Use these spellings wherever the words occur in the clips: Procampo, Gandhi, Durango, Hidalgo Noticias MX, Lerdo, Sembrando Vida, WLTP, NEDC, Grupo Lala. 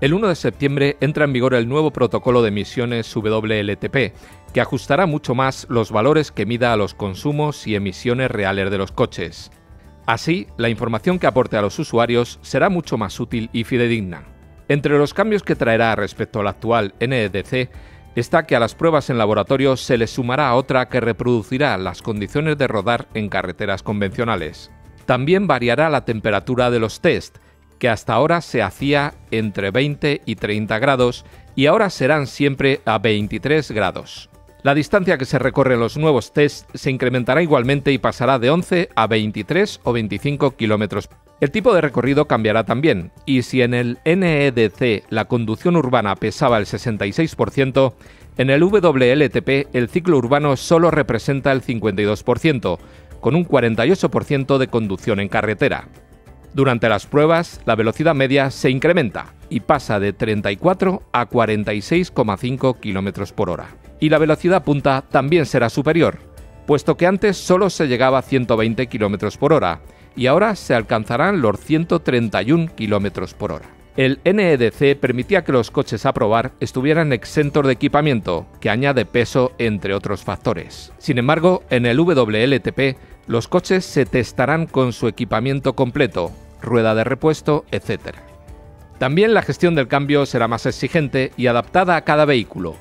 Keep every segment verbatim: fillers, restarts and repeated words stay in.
El uno de septiembre entra en vigor el nuevo protocolo de emisiones W L T P, que ajustará mucho más los valores que mida a los consumos y emisiones reales de los coches. Así, la información que aporte a los usuarios será mucho más útil y fidedigna. Entre los cambios que traerá respecto al actual N E D C está que a las pruebas en laboratorio se le sumará otra que reproducirá las condiciones de rodar en carreteras convencionales. También variará la temperatura de los test, que hasta ahora se hacía entre veinte y treinta grados y ahora serán siempre a veintitrés grados. La distancia que se recorre en los nuevos test se incrementará igualmente y pasará de once a veintitrés o veinticinco kilómetros. El tipo de recorrido cambiará también, y si en el N E D C la conducción urbana pesaba el sesenta y seis por ciento, en el W L T P el ciclo urbano solo representa el cincuenta y dos por ciento, con un cuarenta y ocho por ciento de conducción en carretera. Durante las pruebas, la velocidad media se incrementa y pasa de treinta y cuatro a cuarenta y seis coma cinco kilómetros por hora. Y la velocidad punta también será superior, puesto que antes solo se llegaba a ciento veinte kilómetros por hora y ahora se alcanzarán los ciento treinta y uno kilómetros por hora. El N E D C permitía que los coches a probar estuvieran exentos de equipamiento, que añade peso entre otros factores. Sin embargo, en el W L T P los coches se testarán con su equipamiento completo, rueda de repuesto, etcétera. También la gestión del cambio será más exigente y adaptada a cada vehículo.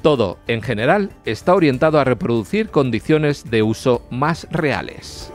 Todo, en general, está orientado a reproducir condiciones de uso más reales.